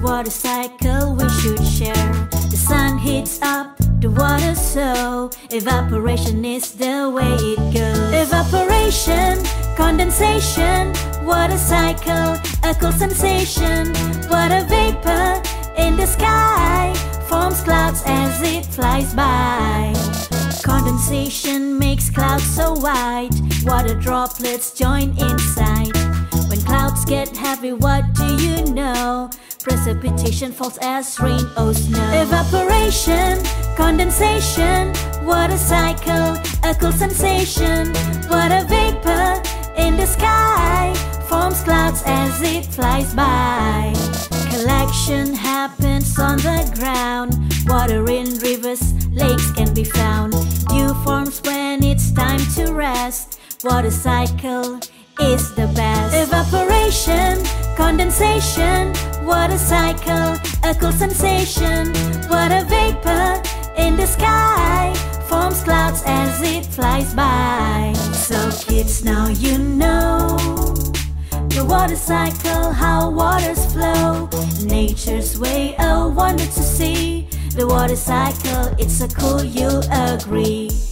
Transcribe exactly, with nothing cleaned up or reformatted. the water cycle we should share. The sun heats up the water, so evaporation is the way it goes. Evaporation, condensation, water cycle, a cool sensation. Water vapor in the sky forms clouds as it flies by. Condensation makes clouds so white, water droplets join inside. When clouds get heavy, what do you know? Precipitation falls as rain or snow. Evaporation, condensation, water cycle, a cool sensation. Water vapor in the sky forms clouds as it flies by. Collection happens on the ground. Water in rivers, lakes can be found. Dew forms when it's time to rest. Water cycle is the best. Evaporation, condensation, water cycle, a cool sensation. Water vapor in the sky forms clouds as it flies by. So kids, now you know the water cycle, how waters flow. Nature's way, a wonder to see. The water cycle, it's so cool, you agree.